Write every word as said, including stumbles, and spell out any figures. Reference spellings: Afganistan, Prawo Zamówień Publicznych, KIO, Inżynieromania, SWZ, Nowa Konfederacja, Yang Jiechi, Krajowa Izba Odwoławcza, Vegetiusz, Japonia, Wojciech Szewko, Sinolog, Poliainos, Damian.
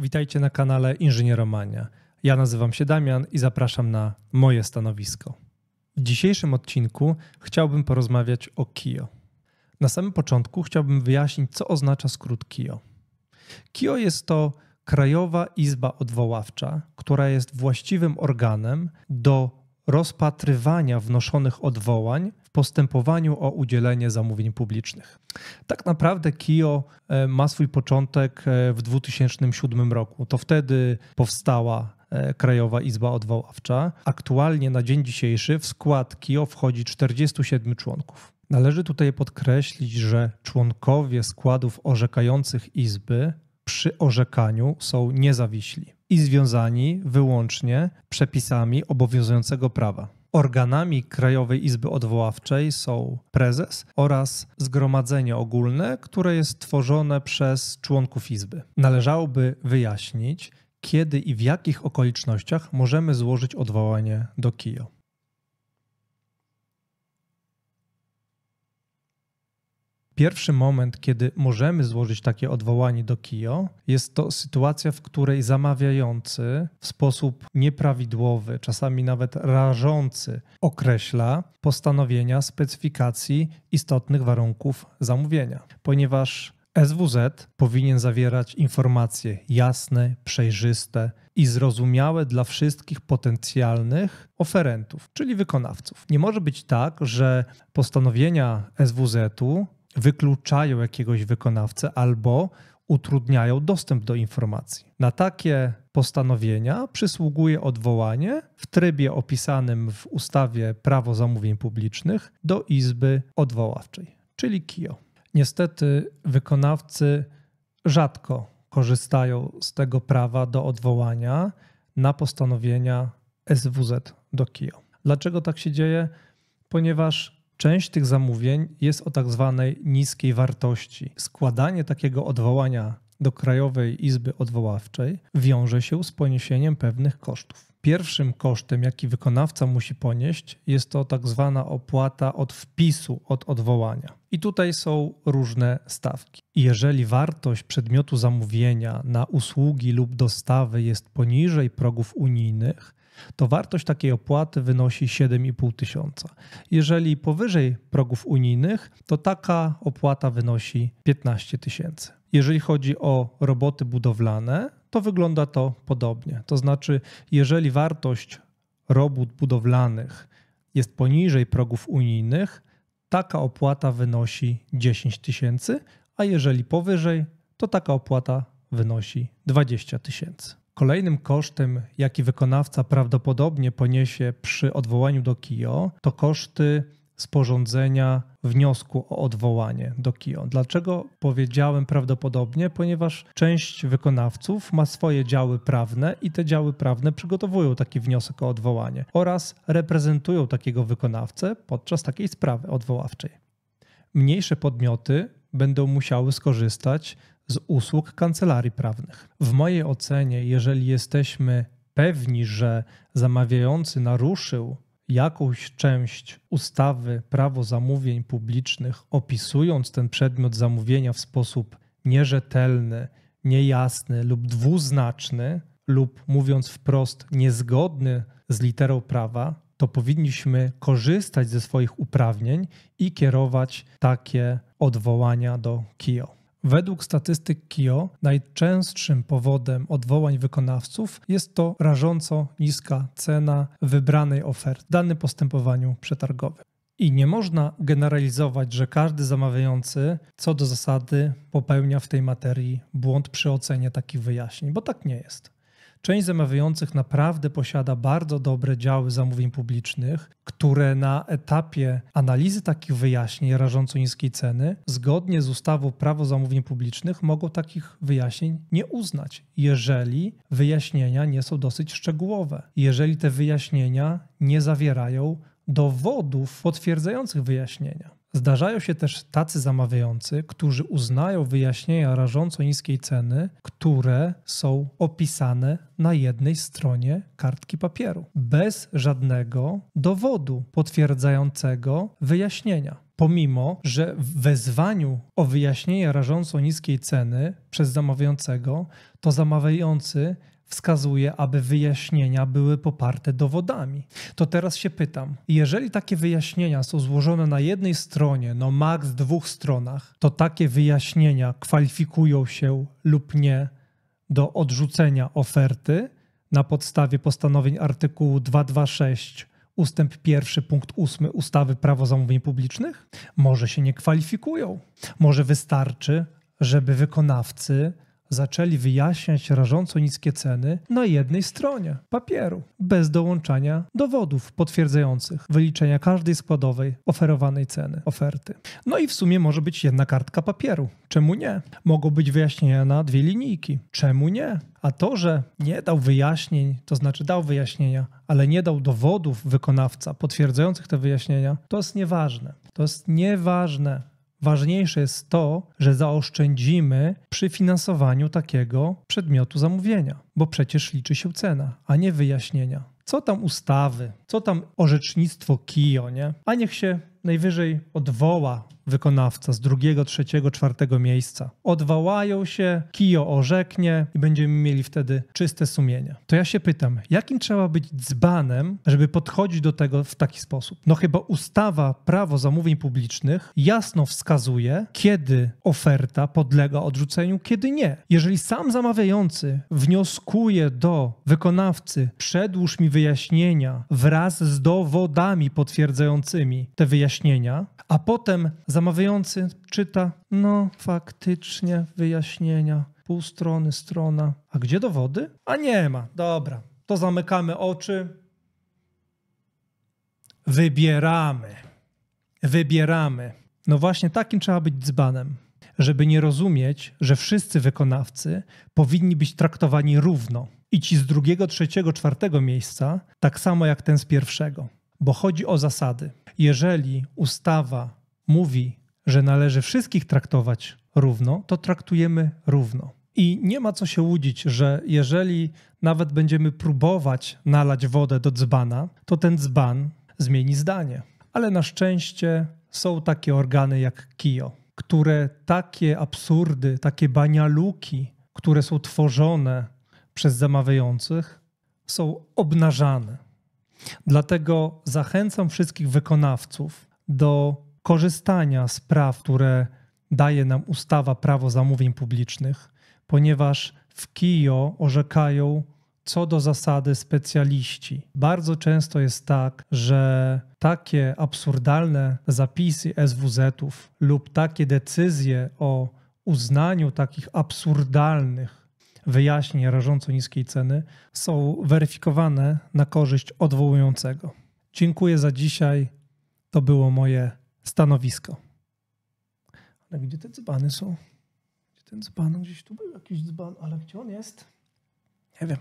Witajcie na kanale Inżynieromania. Ja nazywam się Damian i zapraszam na moje stanowisko. W dzisiejszym odcinku chciałbym porozmawiać o K I O. Na samym początku chciałbym wyjaśnić, co oznacza skrót K I O. K I O jest to Krajowa Izba Odwoławcza, która jest właściwym organem do rozpatrywania wnoszonych odwołań w postępowaniu o udzielenie zamówień publicznych. Tak naprawdę K I O ma swój początek w dwa tysiące siódmym roku. To wtedy powstała Krajowa Izba Odwoławcza. Aktualnie na dzień dzisiejszy w skład K I O wchodzi czterdziestu siedmiu członków. Należy tutaj podkreślić, że członkowie składów orzekających Izby przy orzekaniu są niezawiśli i związani wyłącznie przepisami obowiązującego prawa. Organami Krajowej Izby Odwoławczej są prezes oraz zgromadzenie ogólne, które jest tworzone przez członków Izby. Należałoby wyjaśnić, kiedy i w jakich okolicznościach możemy złożyć odwołanie do K I O. Pierwszy moment, kiedy możemy złożyć takie odwołanie do K I O, jest to sytuacja, w której zamawiający w sposób nieprawidłowy, czasami nawet rażący, określa postanowienia specyfikacji istotnych warunków zamówienia, ponieważ S W Z powinien zawierać informacje jasne, przejrzyste i zrozumiałe dla wszystkich potencjalnych oferentów, czyli wykonawców. Nie może być tak, że postanowienia S W Z-u wykluczają jakiegoś wykonawcę albo utrudniają dostęp do informacji. Na takie postanowienia przysługuje odwołanie w trybie opisanym w ustawie Prawo Zamówień Publicznych do Izby Odwoławczej, czyli K I O. Niestety wykonawcy rzadko korzystają z tego prawa do odwołania na postanowienia S W Z do K I O. Dlaczego tak się dzieje? Ponieważ część tych zamówień jest o tak zwanej niskiej wartości. Składanie takiego odwołania do Krajowej Izby Odwoławczej wiąże się z poniesieniem pewnych kosztów. Pierwszym kosztem, jaki wykonawca musi ponieść, jest to tak zwana opłata od wpisu od odwołania. I tutaj są różne stawki. Jeżeli wartość przedmiotu zamówienia na usługi lub dostawy jest poniżej progów unijnych, to wartość takiej opłaty wynosi siedem i pół tysiąca. Jeżeli powyżej progów unijnych, to taka opłata wynosi piętnaście tysięcy. Jeżeli chodzi o roboty budowlane, to wygląda to podobnie. To znaczy, jeżeli wartość robót budowlanych jest poniżej progów unijnych, taka opłata wynosi dziesięć tysięcy, a jeżeli powyżej, to taka opłata wynosi dwadzieścia tysięcy. Kolejnym kosztem, jaki wykonawca prawdopodobnie poniesie przy odwołaniu do K I O, to koszty sporządzenia wniosku o odwołanie do K I O. Dlaczego powiedziałem prawdopodobnie? Ponieważ część wykonawców ma swoje działy prawne i te działy prawne przygotowują taki wniosek o odwołanie oraz reprezentują takiego wykonawcę podczas takiej sprawy odwoławczej. Mniejsze podmioty będą musiały skorzystać z usług kancelarii prawnych. W mojej ocenie, jeżeli jesteśmy pewni, że zamawiający naruszył jakąś część ustawy Prawo Zamówień Publicznych, opisując ten przedmiot zamówienia w sposób nierzetelny, niejasny lub dwuznaczny, lub mówiąc wprost niezgodny z literą prawa, to powinniśmy korzystać ze swoich uprawnień i kierować takie odwołania do K I O. Według statystyk K I O najczęstszym powodem odwołań wykonawców jest to rażąco niska cena wybranej oferty w danym postępowaniu przetargowym. I nie można generalizować, że każdy zamawiający co do zasady popełnia w tej materii błąd przy ocenie takich wyjaśnień, bo tak nie jest. Część zamawiających naprawdę posiada bardzo dobre działy zamówień publicznych, które na etapie analizy takich wyjaśnień rażąco niskiej ceny, zgodnie z ustawą Prawo Zamówień Publicznych, mogą takich wyjaśnień nie uznać, jeżeli wyjaśnienia nie są dosyć szczegółowe, jeżeli te wyjaśnienia nie zawierają dowodów potwierdzających wyjaśnienia. Zdarzają się też tacy zamawiający, którzy uznają wyjaśnienia rażąco niskiej ceny, które są opisane na jednej stronie kartki papieru, bez żadnego dowodu potwierdzającego wyjaśnienia. pomimo że w wezwaniu o wyjaśnienie rażąco niskiej ceny przez zamawiającego, to zamawiający wskazuje, aby wyjaśnienia były poparte dowodami. To teraz się pytam, jeżeli takie wyjaśnienia są złożone na jednej stronie, no maks dwóch stronach, to takie wyjaśnienia kwalifikują się lub nie do odrzucenia oferty na podstawie postanowień artykułu dwieście dwadzieścia sześć ustęp pierwszy punkt ósmy ustawy Prawo Zamówień Publicznych? Może się nie kwalifikują. Może wystarczy, żeby wykonawcy zaczęli wyjaśniać rażąco niskie ceny na jednej stronie papieru, bez dołączania dowodów potwierdzających wyliczenia każdej składowej oferowanej ceny oferty. No i w sumie może być jedna kartka papieru. Czemu nie? Mogą być wyjaśnienia na dwie linijki. Czemu nie? A to, że nie dał wyjaśnień, to znaczy dał wyjaśnienia, ale nie dał dowodów wykonawca potwierdzających te wyjaśnienia, to jest nieważne. To jest nieważne. Ważniejsze jest to, że zaoszczędzimy przy finansowaniu takiego przedmiotu zamówienia, bo przecież liczy się cena, a nie wyjaśnienia. Co tam ustawy, co tam orzecznictwo K I O, nie? A niech się najwyżej odwoła wykonawca z drugiego, trzeciego, czwartego miejsca. Odwołają się, K I O orzeknie i będziemy mieli wtedy czyste sumienie. To ja się pytam, jakim trzeba być dzbanem, żeby podchodzić do tego w taki sposób? No chyba ustawa Prawo Zamówień Publicznych jasno wskazuje, kiedy oferta podlega odrzuceniu, kiedy nie. Jeżeli sam zamawiający wnioskuje do wykonawcy, przedłóż mi wyjaśnienia wraz z dowodami potwierdzającymi te wyjaśnienia, a potem zamawiający czyta, no faktycznie wyjaśnienia, pół strony, strona, a gdzie dowody? A nie ma, dobra, to zamykamy oczy, wybieramy, wybieramy. No właśnie takim trzeba być dzbanem, żeby nie rozumieć, że wszyscy wykonawcy powinni być traktowani równo i ci z drugiego, trzeciego, czwartego miejsca tak samo jak ten z pierwszego, bo chodzi o zasady. Jeżeli ustawa mówi, że należy wszystkich traktować równo, to traktujemy równo. I nie ma co się łudzić, że jeżeli nawet będziemy próbować nalać wodę do dzbana, to ten dzban zmieni zdanie. Ale na szczęście są takie organy jak K I O, które takie absurdy, takie banialuki, które są tworzone przez zamawiających, są obnażane. Dlatego zachęcam wszystkich wykonawców do korzystania z praw, które daje nam ustawa Prawo Zamówień Publicznych, ponieważ w K I O orzekają co do zasady specjaliści. Bardzo często jest tak, że takie absurdalne zapisy S W Z-ów lub takie decyzje o uznaniu takich absurdalnych wyjaśnień rażąco niskiej ceny są weryfikowane na korzyść odwołującego. Dziękuję za dzisiaj. To było moje stanowisko. Ale gdzie te dzbany są? Gdzie ten dzban? Gdzieś tu był jakiś dzban, ale gdzie on jest? Nie wiem.